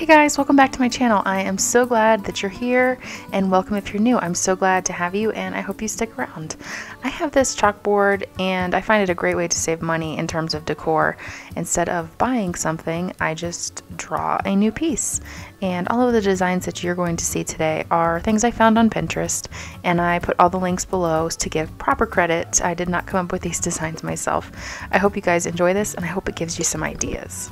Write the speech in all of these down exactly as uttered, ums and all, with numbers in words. Hey guys, welcome back to my channel. I am so glad that you're here, and welcome if you're new. I'm so glad to have you, and I hope you stick around. I have this chalkboard, and I find it a great way to save money in terms of decor. Instead of buying something, I just draw a new piece. And all of the designs that you're going to see today are things I found on Pinterest, and I put all the links below to give proper credit. I did not come up with these designs myself. I hope you guys enjoy this, and I hope it gives you some ideas.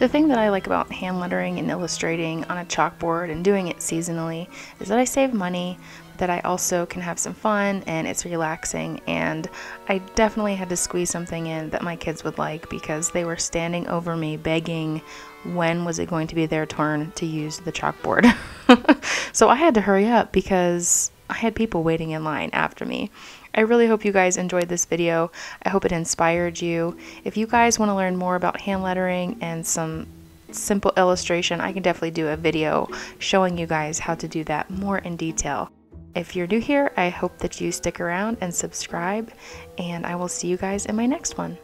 The thing that I like about hand lettering and illustrating on a chalkboard and doing it seasonally is that I save money, but that I also can have some fun and it's relaxing. And I definitely had to squeeze something in that my kids would like because they were standing over me begging, when was it going to be their turn to use the chalkboard? So I had to hurry up because I had people waiting in line after me. I really hope you guys enjoyed this video. I hope it inspired you. If you guys want to learn more about hand lettering and some simple illustration, I can definitely do a video showing you guys how to do that more in detail. If you're new here, I hope that you stick around and subscribe, and I will see you guys in my next one.